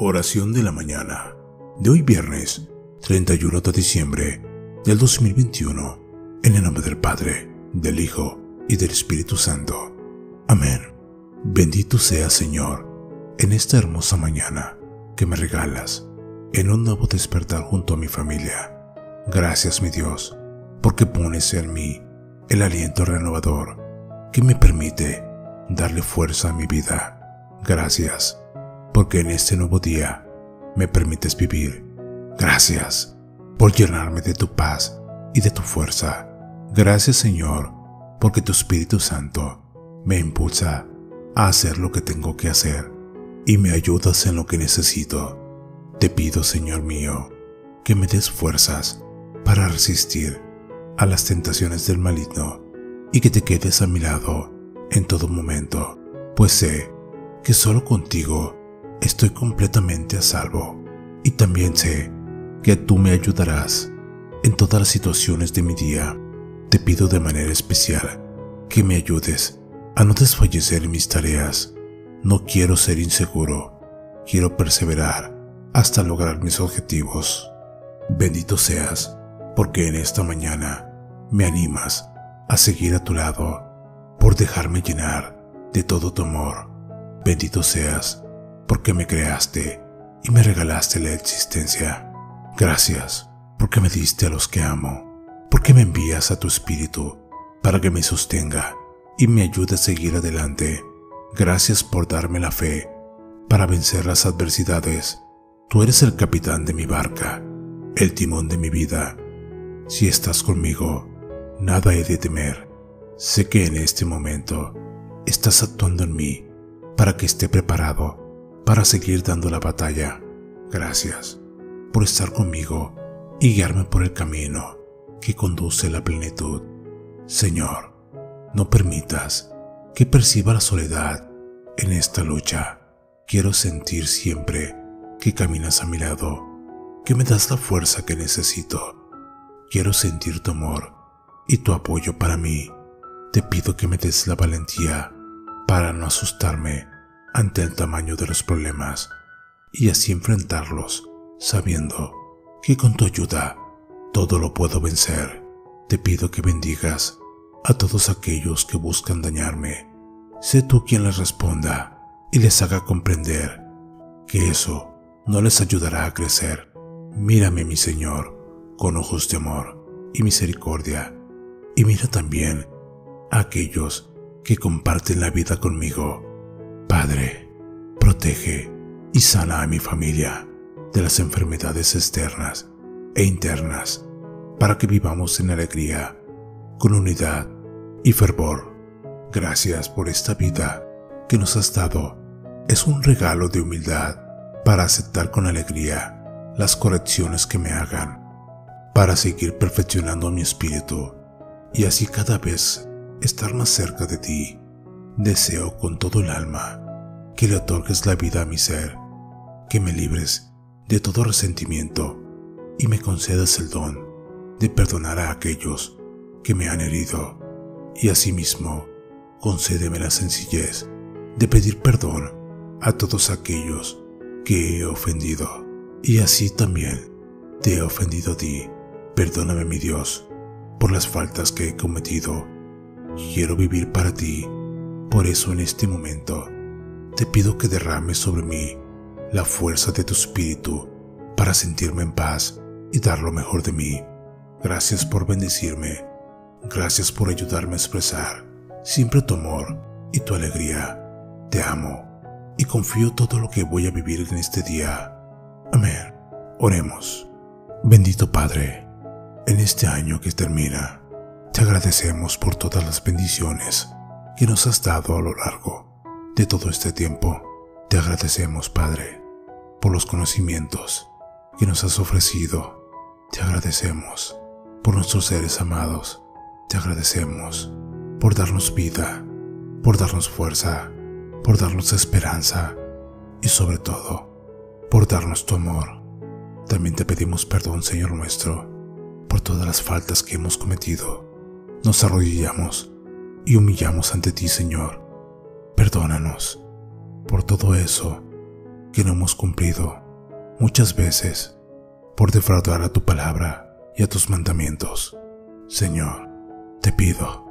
Oración de la mañana de hoy viernes 31 de diciembre del 2021, en el nombre del Padre, del Hijo y del Espíritu Santo. Amén. Bendito seas, Señor, en esta hermosa mañana que me regalas en un nuevo despertar junto a mi familia. Gracias, mi Dios, porque pones en mí el aliento renovador que me permite darle fuerza a mi vida. Gracias, porque en este nuevo día me permites vivir. Gracias por llenarme de tu paz y de tu fuerza. Gracias, Señor, porque tu Espíritu Santo me impulsa a hacer lo que tengo que hacer y me ayudas en lo que necesito. Te pido, Señor mío, que me des fuerzas para resistir a las tentaciones del maligno y que te quedes a mi lado en todo momento, pues sé que solo contigo estoy completamente a salvo, y también sé que tú me ayudarás en todas las situaciones de mi día. Te pido de manera especial que me ayudes a no desfallecer en mis tareas. No quiero ser inseguro, quiero perseverar hasta lograr mis objetivos. Bendito seas, porque en esta mañana me animas a seguir a tu lado, por dejarme llenar de todo tu amor. Bendito seas, porque me creaste y me regalaste la existencia. Gracias, porque me diste a los que amo, porque me envías a tu Espíritu para que me sostenga y me ayude a seguir adelante. Gracias por darme la fe para vencer las adversidades. Tú eres el capitán de mi barca, el timón de mi vida. Si estás conmigo, nada he de temer. Sé que en este momento estás actuando en mí para que esté preparado para seguir dando la batalla. Gracias por estar conmigo y guiarme por el camino que conduce a la plenitud. Señor, no permitas que perciba la soledad en esta lucha. Quiero sentir siempre que caminas a mi lado, que me das la fuerza que necesito. Quiero sentir tu amor y tu apoyo para mí. Te pido que me des la valentía para no asustarme ante el tamaño de los problemas y así enfrentarlos, sabiendo que con tu ayuda todo lo puedo vencer. Te pido que bendigas a todos aquellos que buscan dañarme. Sé tú quien les responda y les haga comprender que eso no les ayudará a crecer. Mírame, mi Señor, con ojos de amor y misericordia, y mira también a aquellos que comparten la vida conmigo. Padre, protege y sana a mi familia de las enfermedades externas e internas, para que vivamos en alegría, con unidad y fervor. Gracias por esta vida que nos has dado. Es un regalo de humildad para aceptar con alegría las correcciones que me hagan, para seguir perfeccionando mi espíritu y así cada vez estar más cerca de ti. Deseo con todo el alma que le otorgues la vida a mi ser, que me libres de todo resentimiento y me concedas el don de perdonar a aquellos que me han herido, y asimismo concédeme la sencillez de pedir perdón a todos aquellos que he ofendido, y así también te he ofendido a ti. Perdóname, mi Dios, por las faltas que he cometido. Quiero vivir para ti. Por eso en este momento te pido que derrames sobre mí la fuerza de tu espíritu para sentirme en paz y dar lo mejor de mí. Gracias por bendecirme. Gracias por ayudarme a expresar siempre tu amor y tu alegría. Te amo y confío todo lo que voy a vivir en este día. Amén. Oremos. Bendito Padre, en este año que termina, te agradecemos por todas las bendiciones que nos has dado a lo largo de todo este tiempo. Te agradecemos, Padre, por los conocimientos que nos has ofrecido. Te agradecemos por nuestros seres amados. Te agradecemos por darnos vida, por darnos fuerza, por darnos esperanza y sobre todo, por darnos tu amor. También te pedimos perdón, Señor nuestro, por todas las faltas que hemos cometido. Nos arrodillamos y humillamos ante ti, Señor. Perdónanos por todo eso que no hemos cumplido, muchas veces, por defraudar a tu palabra y a tus mandamientos. Señor, te pido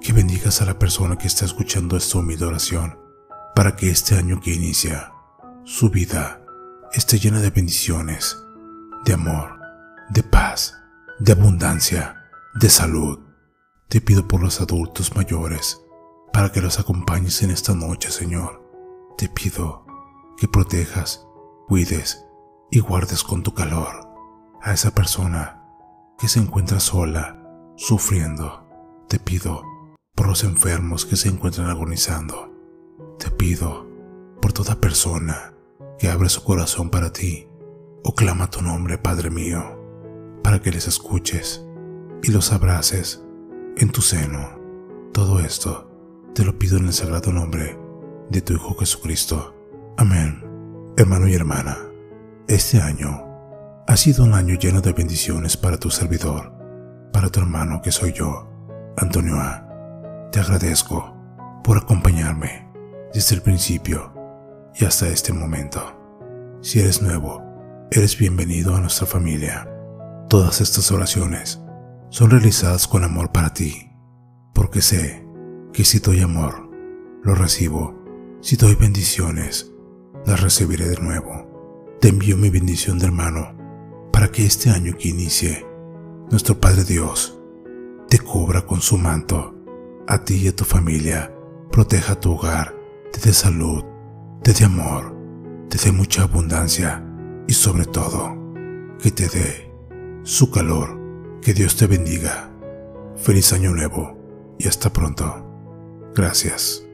que bendigas a la persona que está escuchando esta humilde oración, para que este año que inicia, su vida esté llena de bendiciones, de amor, de paz, de abundancia, de salud. Te pido por los adultos mayores, para que los acompañes en esta noche, Señor. Te pido que protejas, cuides y guardes con tu calor a esa persona que se encuentra sola, sufriendo. Te pido por los enfermos que se encuentran agonizando. Te pido por toda persona que abre su corazón para ti o clama tu nombre, Padre mío, para que les escuches y los abraces en tu seno. Todo esto te lo pido en el sagrado nombre de tu Hijo Jesucristo. Amén. Hermano y hermana, este año ha sido un año lleno de bendiciones para tu servidor, para tu hermano que soy yo, Antonio A. Te agradezco por acompañarme desde el principio y hasta este momento. Si eres nuevo, eres bienvenido a nuestra familia. Todas estas oraciones son realizadas con amor para ti, porque sé que si doy amor, lo recibo. Si doy bendiciones, las recibiré de nuevo. Te envío mi bendición de hermano, para que este año que inicie, nuestro Padre Dios te cubra con su manto, a ti y a tu familia, proteja tu hogar, te dé salud, te dé amor, te dé mucha abundancia y sobre todo, que te dé su calor. Que Dios te bendiga. Feliz Año Nuevo y hasta pronto. Gracias.